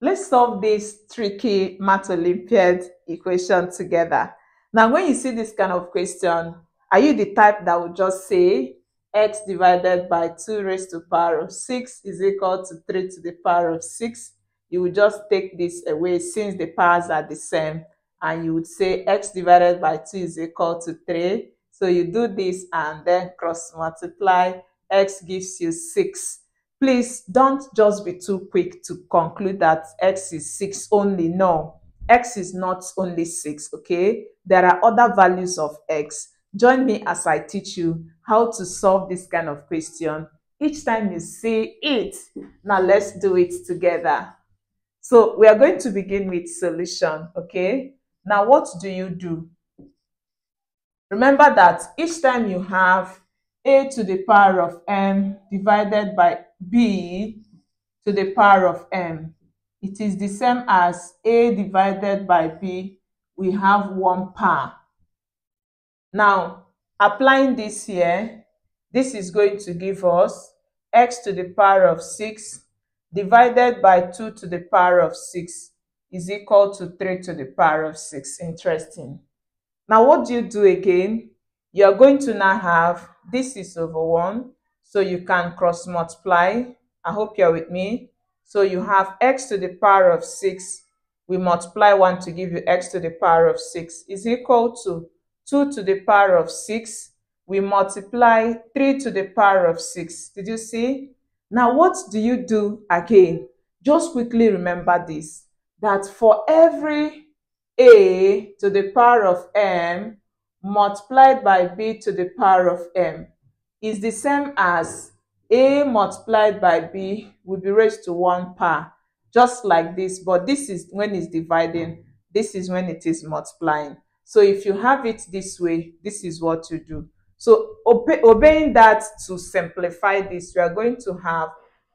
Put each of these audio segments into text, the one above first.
Let's solve this tricky math Olympiad equation together. Now, when you see this kind of question, are you the type that would just say x divided by 2 raised to the power of 6 is equal to 3 to the power of 6? You would just take this away since the powers are the same, and you would say x divided by 2 is equal to 3. So you do this and then cross multiply. X gives you 6. Please don't just be too quick to conclude that x is 6 only. No, x is not only 6, okay? There are other values of x. Join me as I teach you how to solve this kind of question each time you see it. Now let's do it together. So we are going to begin with solution, okay? Now what do you do? Remember that each time you have a to the power of m divided by b to the power of m, it is the same as a divided by b. We have one power. Now, applying this here, this is going to give us x to the power of 6 divided by 2 to the power of 6 is equal to 3 to the power of 6. Interesting. Now, what do you do again? You are going to now have this is over 1, so you can cross multiply. I hope you're with me. So you have x to the power of 6. We multiply 1 to give you x to the power of 6 is equal to 2 to the power of 6. We multiply 3 to the power of 6. Did you see? Now what do you do again? Just quickly remember this, that for every a to the power of m multiplied by b to the power of m is the same as a multiplied by b will be raised to 1 power, just like this. But this is when it's dividing, this is when it is multiplying. So if you have it this way, this is what you do. So obeying that, to simplify this, we are going to have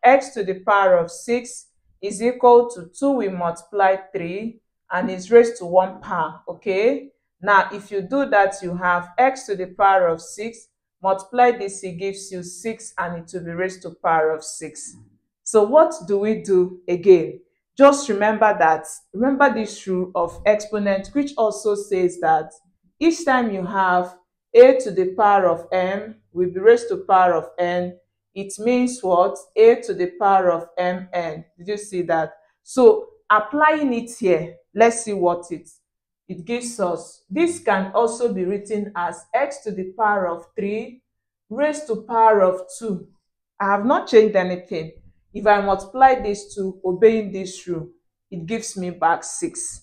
x to the power of 6 is equal to 2 we multiply 3 and is raised to 1 power, okay? Now, if you do that, you have x to the power of 6. Multiply this, it gives you 6, and it will be raised to the power of 6. So what do we do again? Just remember that. Remember this rule of exponent, which also says that each time you have a to the power of m will be raised to the power of n, it means what? A to the power of mn. Did you see that? So applying it here, let's see what it gives us. This can also be written as x to the power of 3 raised to power of 2. I have not changed anything. If I multiply this to obeying this rule, it gives me back 6.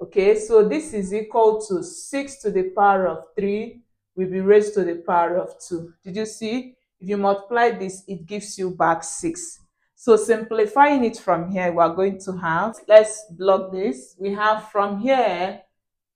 Okay, so this is equal to 6 to the power of 3 will be raised to the power of 2. Did you see? If you multiply this, it gives you back 6. So simplifying it from here, we are going to have, let's block this. We have from here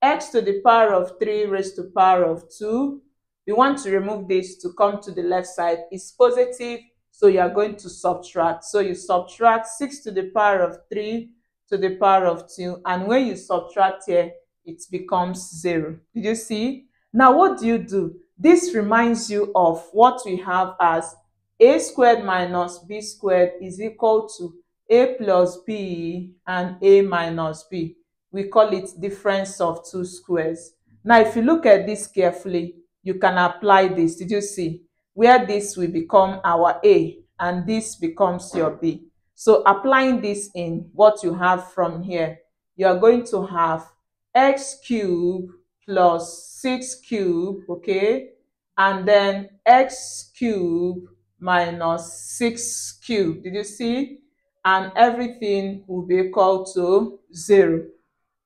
x to the power of 3 raised to the power of 2. We want to remove this to come to the left side. It's positive, so you are going to subtract. So you subtract 6 to the power of 3 to the power of 2. And when you subtract here, it becomes 0. Did you see? Now, what do? This reminds you of what we have as a squared minus b squared is equal to a plus b and a minus b. We call it difference of two squares. Now, if you look at this carefully, you can apply this. Did you see? Where this will become our a and this becomes your b. So applying this in what you have from here, you are going to have x cubed plus 6 cubed, okay? And then x cubed minus 6 cubed. Did you see? And everything will be equal to 0.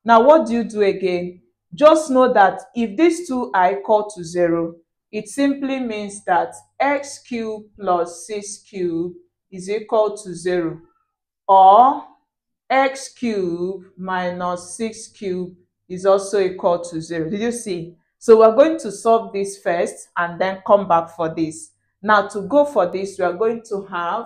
Now, what do you do again? Just know that if these two are equal to 0, it simply means that x cubed plus 6 cubed is equal to 0, or x cubed minus 6 cubed is also equal to 0. Did you see? So we're going to solve this first and then come back for this. Now, to go for this, we are going to have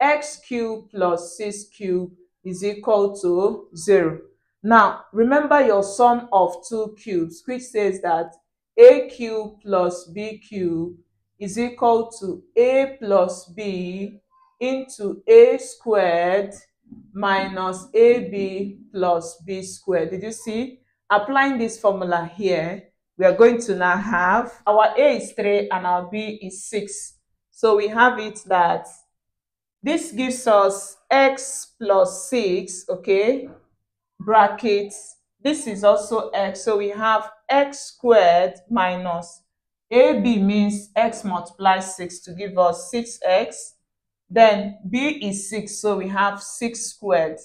x cubed plus 6 cubed is equal to 0. Now, remember your sum of two cubes, which says that a cubed plus b cubed is equal to a plus b into a squared minus AB plus B squared. Did you see? Applying this formula here, we are going to now have our A is 3 and our B is 6. So we have it that this gives us X plus 6, okay, brackets. This is also X. So we have X squared minus AB means X multiplies 6 to give us 6X. Then B is 6. So we have 6 squared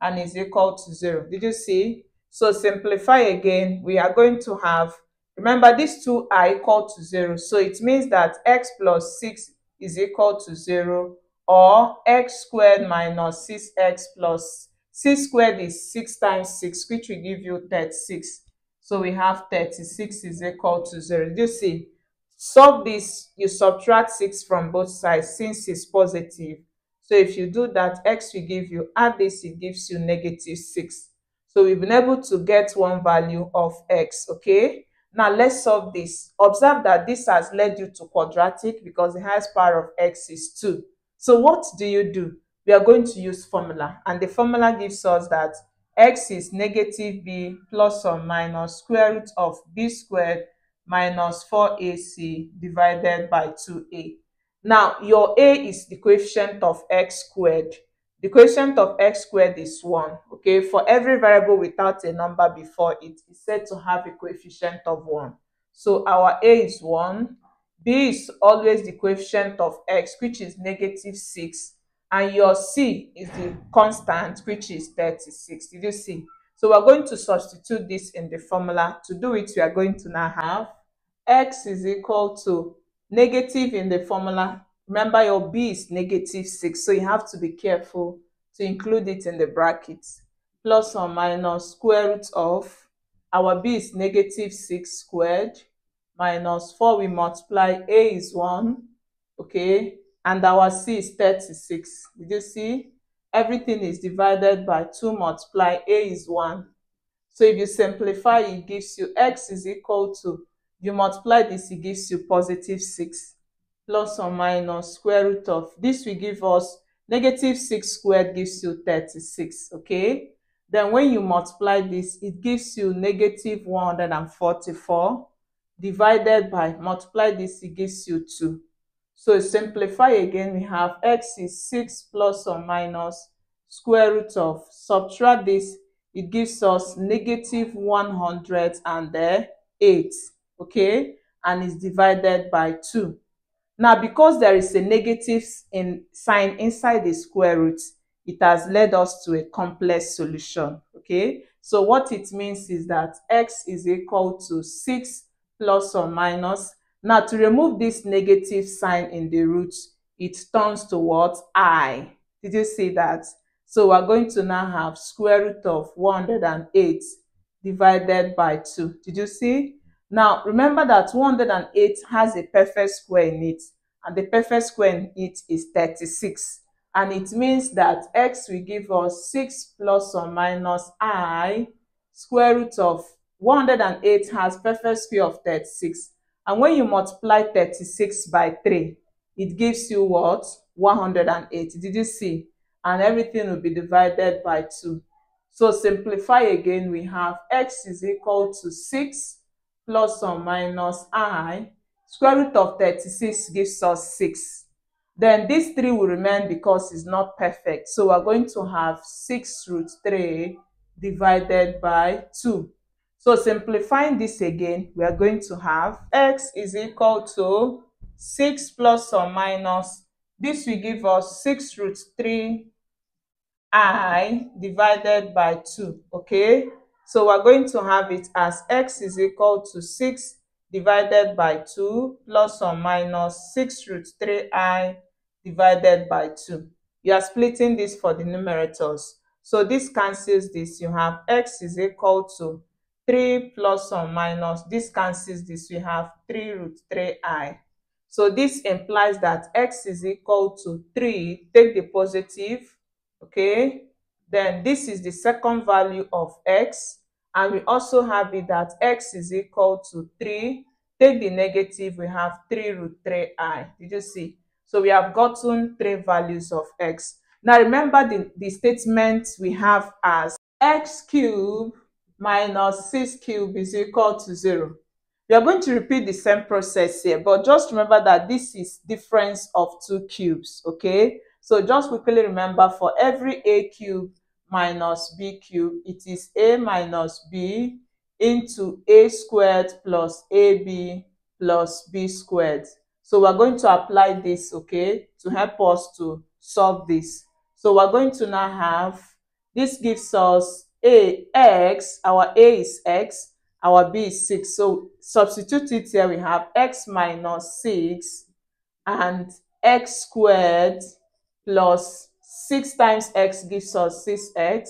and is equal to 0. Did you see? So simplify again. We are going to have, remember, these two are equal to 0. So it means that X plus 6 is equal to 0, or X squared minus 6X plus 6 squared is 6 times 6, which will give you 36. So we have 36 is equal to 0. You see, solve this, you subtract 6 from both sides since it's positive. So if you do that, X will give you, add this, it gives you negative 6. So we've been able to get one value of X, okay? Now let's solve this. Observe that this has led you to quadratic because the highest power of X is 2. So what do you do? We are going to use formula, and the formula gives us that X is negative B plus or minus square root of B squared minus 4AC divided by 2A. Now your A is the coefficient of X squared. The coefficient of X squared is 1. Okay, for every variable without a number before it is said to have a coefficient of 1. So our A is 1. B is always the coefficient of X, which is negative 6. And your C is the constant, which is 36. Did you see? So we're going to substitute this in the formula. To do it, we are going to now have X is equal to negative in the formula. Remember, your B is negative 6, so you have to be careful to include it in the brackets. Plus or minus square root of, our B is negative 6 squared, minus 4, we multiply, A is 1, okay, and our C is 36. Did you see? Everything is divided by 2, multiply, A is 1. So if you simplify, it gives you X is equal to, you multiply this, it gives you positive 6. Plus or minus square root of, this will give us negative 6 squared gives you 36, okay? Then when you multiply this, it gives you negative 144 divided by, multiply this, it gives you 2. So simplify again, we have X is 6 plus or minus square root of, subtract this, it gives us negative 108, okay? And it's divided by 2. Now, because there is a negative sign inside the square root, it has led us to a complex solution, okay? So what it means is that X is equal to 6 plus or minus. Now, to remove this negative sign in the root, it turns towards I. Did you see that? So we're going to now have square root of 108 divided by 2. Did you see? Now, remember that 108 has a perfect square in it, and the perfect square in it is 36. And it means that X will give us 6 plus or minus I, square root of 108 has perfect square of 36. And when you multiply 36 by 3, it gives you what? 108. Did you see? And everything will be divided by 2. So simplify again, we have X is equal to 6. Plus or minus I, square root of 36 gives us 6. Then this 3 will remain because it's not perfect. So we're going to have 6 root 3 divided by 2. So simplifying this again, we are going to have X is equal to 6 plus or minus, this will give us 6 root 3 I divided by 2, okay? So we're going to have it as X is equal to 6 divided by 2 plus or minus 6 root 3i divided by 2. You are splitting this for the numerators. So this cancels this. You have X is equal to 3 plus or minus. This cancels this. We have 3 root 3i. So this implies that X is equal to 3. Take the positive, okay? Then this is the second value of X. And we also have it that X is equal to 3. Take the negative, we have 3 root 3i. Did you see? So we have gotten 3 values of X. Now remember the statement we have as x cubed minus 6 cubed is equal to 0. We are going to repeat the same process here, but just remember that this is difference of two cubes, okay? So just quickly remember, for every a cubed minus b cubed, it is a minus b into a squared plus ab plus b squared. So we're going to apply this, okay, to help us to solve this. So we're going to now have, this gives us ax, our a is x, our b is 6. So substitute it here, we have x minus 6 and x squared plus 6 times x gives us 6x.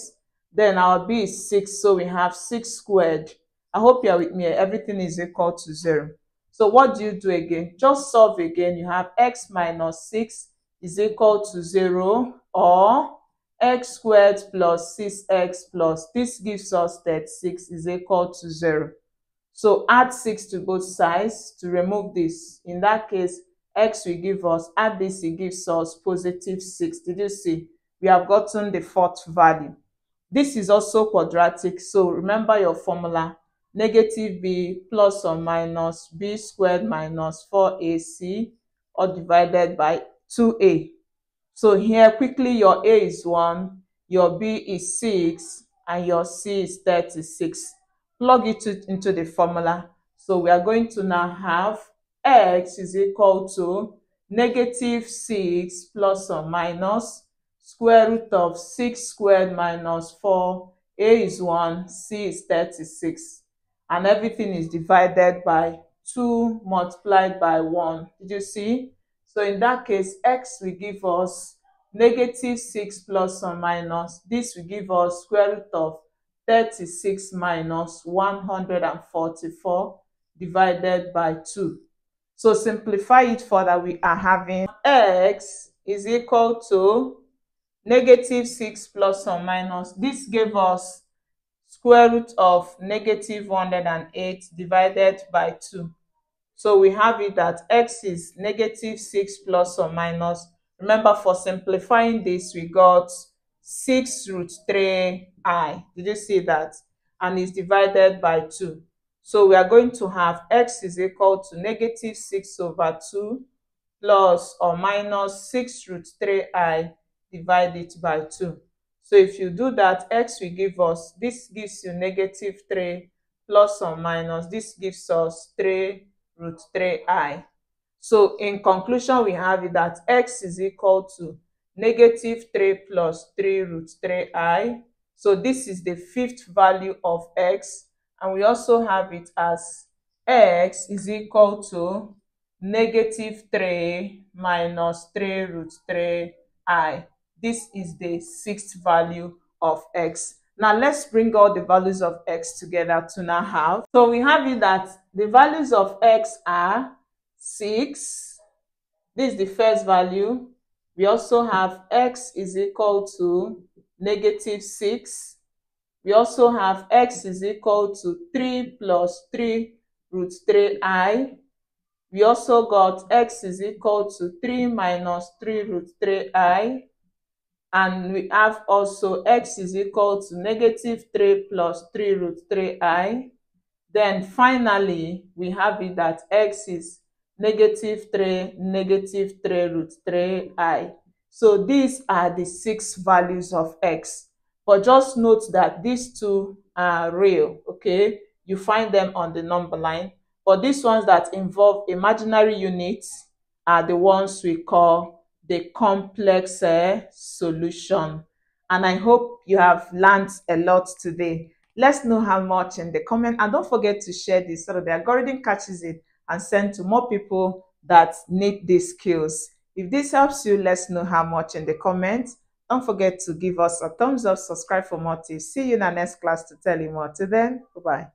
Then our b is 6, so we have 6 squared. I hope you are with me. Everything is equal to 0. So what do you do again? Just solve again. You have x minus 6 is equal to 0, or x squared plus 6x plus, this gives us that 6 is equal to 0. So add 6 to both sides to remove this. In that case, x will give us, add this, it gives us positive 6. Did you see? We have gotten the fourth value. This is also quadratic, so remember your formula. Negative b plus or minus b squared minus 4ac, or divided by 2a. So here, quickly, your A is 1, your B is 6, and your C is 36. Plug it into the formula. So we are going to now have X is equal to negative 6 plus or minus square root of 6 squared minus 4. A is 1, C is 36. And everything is divided by 2 multiplied by 1. Did you see? So in that case, x will give us negative 6 plus or minus. This will give us square root of 36 minus 144 divided by 2. So simplify it further. We are having x is equal to negative 6 plus or minus. This gave us square root of negative 108 divided by 2. So we have it that x is negative 6 plus or minus. Remember, for simplifying this, we got 6 root 3i. Did you see that? And it's divided by 2. So we are going to have x is equal to negative 6 over 2 plus or minus 6 root 3i divided by 2. So if you do that, x will give us, this gives you negative 3 plus or minus. This gives us 3 root 3i. So in conclusion, we have it that x is equal to negative 3 plus 3 root 3i. So this is the fifth value of x. And we also have it as x is equal to negative 3 minus 3 root 3i. This is the sixth value of x. Now let's bring all the values of x together to now have. So we have it that the values of x are 6. This is the first value. We also have x is equal to negative 6. We also have x is equal to 3 plus 3 root 3i. We also got x is equal to 3 minus 3 root 3i. And we have also x is equal to negative 3 plus 3 root 3i. Then finally, we have it that x is negative 3 root 3i. So these are the six values of x. But just note that these two are real, okay? You find them on the number line. But these ones that involve imaginary units are the ones we call the complex solution. And I hope you have learned a lot today. Let's know how much in the comment, and don't forget to share this so that the algorithm catches it and send to more people that need these skills. If this helps you, let's know how much in the comment. Don't forget to give us a thumbs up, subscribe for more tips. See you in our next class to tell you more. Till then, bye-bye.